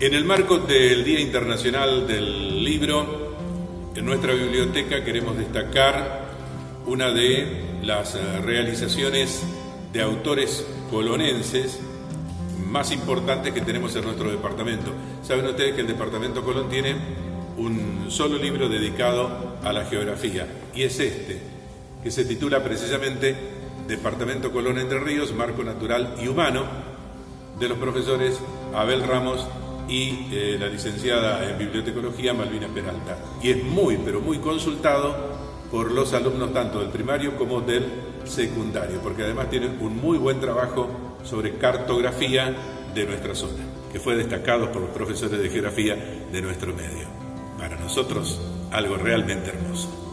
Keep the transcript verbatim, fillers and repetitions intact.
En el marco del Día Internacional del Libro, en nuestra biblioteca queremos destacar una de las realizaciones de autores colonenses más importantes que tenemos en nuestro departamento. Saben ustedes que el Departamento Colón tiene un solo libro dedicado a la geografía, y es este, que se titula precisamente Departamento Colón Entre Ríos, Marco Natural y Humano, de los profesores Abel Ramos y eh, la licenciada en bibliotecología Malvina Peralta. Y es muy, pero muy consultado por los alumnos tanto del primario como del secundario, porque además tiene un muy buen trabajo sobre cartografía de nuestra zona, que fue destacado por los profesores de geografía de nuestro medio. Para nosotros, algo realmente hermoso.